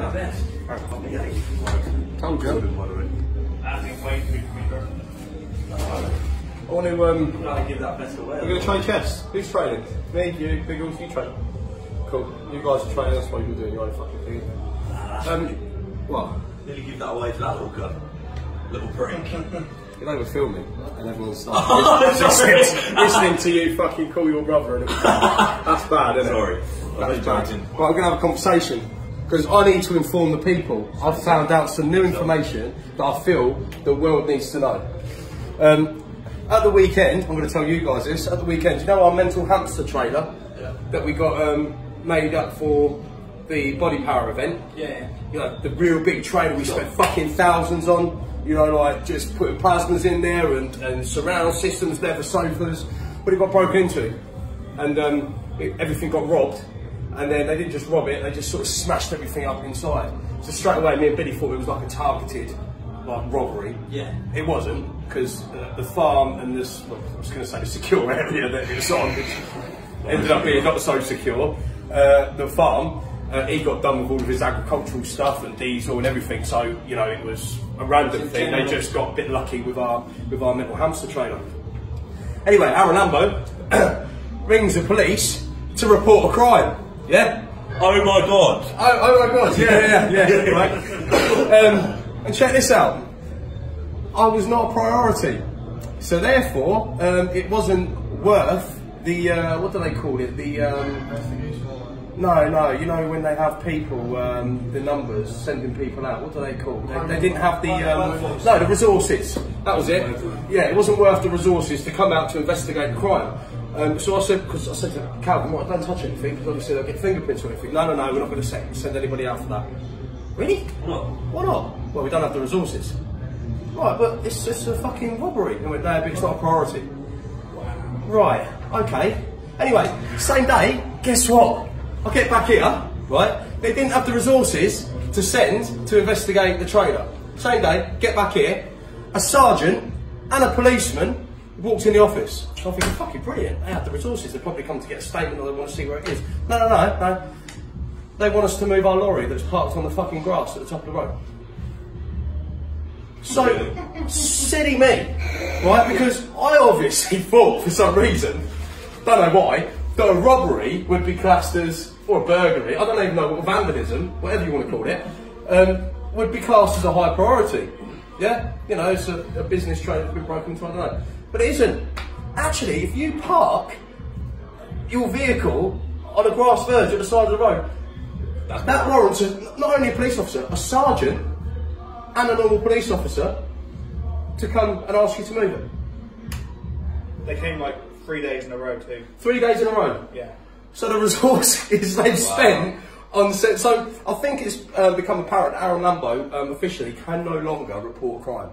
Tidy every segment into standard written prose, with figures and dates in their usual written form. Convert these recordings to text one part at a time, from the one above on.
not bad. Told you. I think way too meter. I want to give that best away. We're going to try chess. Who's training? Me, you, Biggles, you train. Cool. You guys are training, that's what you're doing, you're on a fucking thing. What? Nearly give that away to that little gun. Little prick. If they were filming and everyone started listening to you fucking call your brother and everything. That's bad, isn't it? Sorry. That's bad. Right, we're going to have a conversation. Because I need to inform the people. I've found out some new information that I feel the world needs to know. At the weekend, I'm going to tell you guys this, at the weekend, you know our mental hamster trailer? Yeah. That we got made up for the Body Power event? Yeah. You know, the real big trailer we spent fucking thousands on. You know, like just putting plasmas in there and surround systems there for sofas. But it got broken into. And everything got robbed. And then they didn't just rob it, they just sort of smashed everything up inside. So straight away, me and Billy thought it was like a targeted robbery. Yeah. It wasn't, because the farm and this, well, I was going to say the secure area that it was on, which ended up being not so secure. The farm, he got done with all of his agricultural stuff and diesel and everything, so, you know, it was a random thing. They just got a bit lucky with our mental hamster trailer. Anyway, Aaron Lambo rings the police to report a crime. Yeah. Oh my God. Oh my God. Yeah. Right. And check this out. I was not a priority, so therefore it wasn't worth the what do they call it? The investigation. No. You know when they have people, the numbers sending people out. What do they call? They didn't have the no, the resources. That was it. Yeah, it wasn't worth the resources to come out to investigate the crime. So I said, because I said to Calvin, well, don't touch anything, because obviously they'll get fingerprints or anything. No, we're not going to send anybody out for that. Really? Why not? Well, we don't have the resources. Right, but it's a fucking robbery. And we went, no, but it's not a priority. Wow. Right, okay. Anyway, same day, guess what? I get back here, right? They didn't have the resources to send to investigate the trailer. Same day, get back here, a sergeant and a policeman walked in the office. So I'm thinking, fucking brilliant. They have the resources. They've probably come to get a statement or they want to see where it is. No. They want us to move our lorry that's parked on the fucking grass at the top of the road. So, silly me, right? Because I obviously thought, for some reason, don't know why, that a robbery would be classed as, or a burglary, I don't even know, or vandalism, whatever you want to call it, would be classed as a high priority. Yeah? You know, it's a business trade that's been broken into, I don't know. But it isn't. Actually, if you park your vehicle on a grass verge at the side of the road, that warrants not only a police officer, a sergeant and a normal police officer to come and ask you to move it. They came like 3 days in a row too. 3 days in a row? Yeah. So the resources they've spent on set. So I think it's become apparent Aaron Lambo officially can no longer report a crime.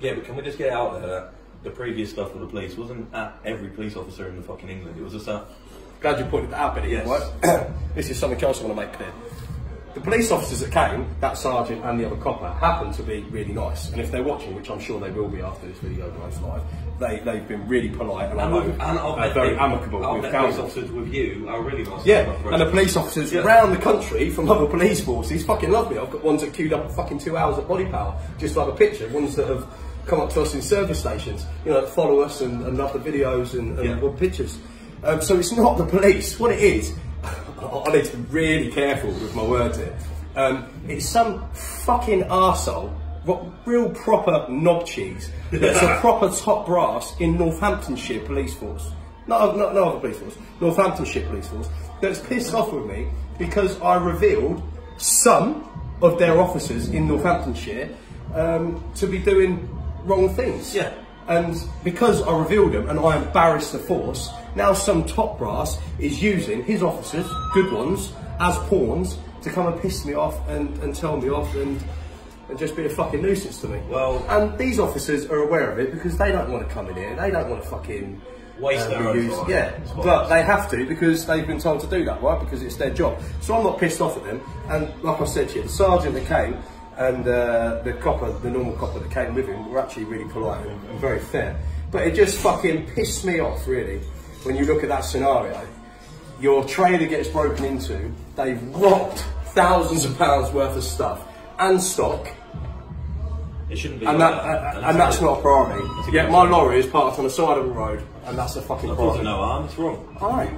Yeah, but can we just get out there that the previous stuff with the police wasn't at every police officer in the fucking England, it was just that. Glad you pointed that out, but yes. Right? This is something else I want to make clear. The police officers that came, that sergeant and the other copper, happened to be really nice. And if they're watching, which I'm sure they will be after this video goes live, they've been really polite and I know and very amicable. Our police officers with you are really nice. Yeah, and the police officers around the country from other police forces fucking love me. I've got ones that queued up for fucking 2 hours at Body Power, just like a picture. Ones that have come up to us in service stations, you know, follow us and love the videos and pictures. So it's not the police. What it is, I need to be really careful with my words here. It's some fucking arsehole, real proper knob cheese, that's a proper top brass in Northamptonshire Police Force. No other police force, Northamptonshire Police Force, that's pissed off with me because I revealed some of their officers in Northamptonshire to be doing wrong things. Yeah. And because I revealed them and I embarrassed the force, now some top brass is using his officers, good ones, as pawns to come and piss me off and tell me off and just be a fucking nuisance to me. Well, and these officers are aware of it because they don't want to come in here, they don't want to fucking waste their own time. Yeah, but they have to because they've been told to do that, right? Because it's their job. So I'm not pissed off at them. And like I said to you, the sergeant that came and the normal copper that came with him were actually really polite and very fair. But it just fucking pissed me off, really, when you look at that scenario. Your trailer gets broken into, they've robbed thousands of pounds worth of stuff and stock. It shouldn't be. And like that's not a priority. Yeah, my lorry is parked on the side of the road, and that's a fucking priority. No harm. It's wrong. Alright.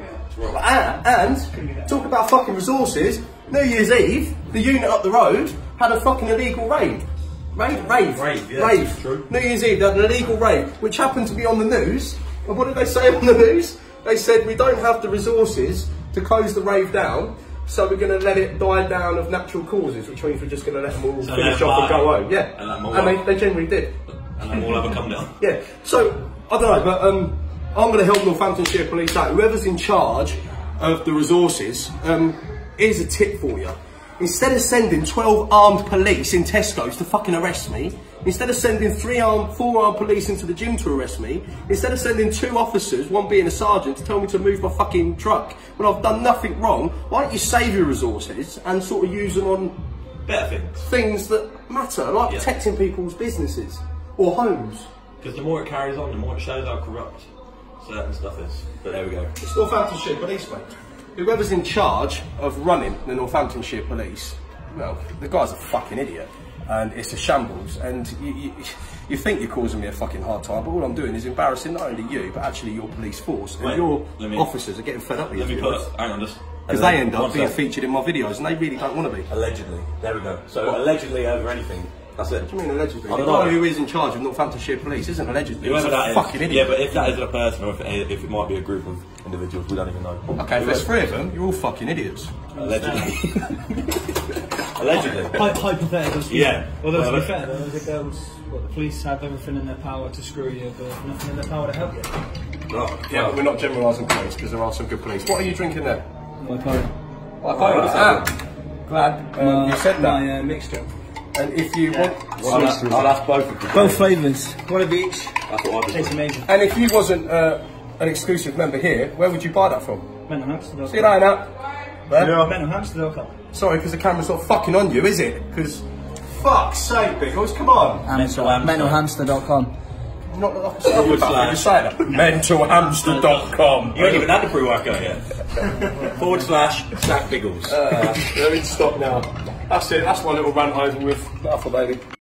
And talk about fucking resources. New Year's Eve, the unit up the road had a fucking illegal raid. Rave. True. New Year's Eve, they had an illegal rave, which happened to be on the news. And what did they say on the news? They said, we don't have the resources to close the rave down, so we're going to let it die down of natural causes, which means we're just going to let them all finish off and go home. Yeah. And they generally did. And then all have a come down. Yeah. So, I don't know, but I'm going to help Northamptonshire Police out. Whoever's in charge of the resources, here's a tip for you. Instead of sending 12 armed police in Tesco's to fucking arrest me, instead of sending four armed police into the gym to arrest me, instead of sending 2 officers, one being a sergeant, to tell me to move my fucking truck when I've done nothing wrong, why don't you save your resources and sort of use them on better things? Things that matter, like protecting people's businesses or homes. Because the more it carries on, the more it shows how corrupt certain stuff is. But there we go. It's Northamptonshire Police, mate. Whoever's in charge of running the Northamptonshire Police, well, the guy's a fucking idiot. And it's a shambles, and you think you're causing me a fucking hard time, but all I'm doing is embarrassing not only you, but actually your police force, and your officers are getting fed up with you. Hang on, just... Because they end up being featured in my videos, and they really don't want to be. Allegedly. There we go. So, allegedly over anything. That's it. What do you mean allegedly? The guy who is in charge of Northamptonshire Police isn't allegedly. Whoever that is. Fucking idiot. Yeah, but if that isn't a person, or if it might be a group of individuals, we don't even know. Okay, if there's 3 of them, you're all fucking idiots. Allegedly. Allegedly. Hypotheticals. Yeah. Although to be fair, though, the police have everything in their power to screw you, but nothing in their power to help you. Right. Yeah, but we're not generalising police, because there are some good police. What are you drinking there? My pint. My pint. Glad you said that. My mixture. And if you want... Well, I'll have both of them. Both flavours. One of each. That's what I was. It's amazing. And if you wasn't an exclusive member here, where would you buy that from? Mentalhamster.com. See you later now. Where? Yeah. Mentalhamster.com. Sorry, because the camera's not fucking on you, is it? Because... Fuck's sake, Biggles, come on. Mentalhamster.com. I'm not like a slash. Mentalhamster.com. You ain't even had a pre-workout yet. / Snack Biggles. They're in stock now. That's it, that's my little rant over with. That's for baby.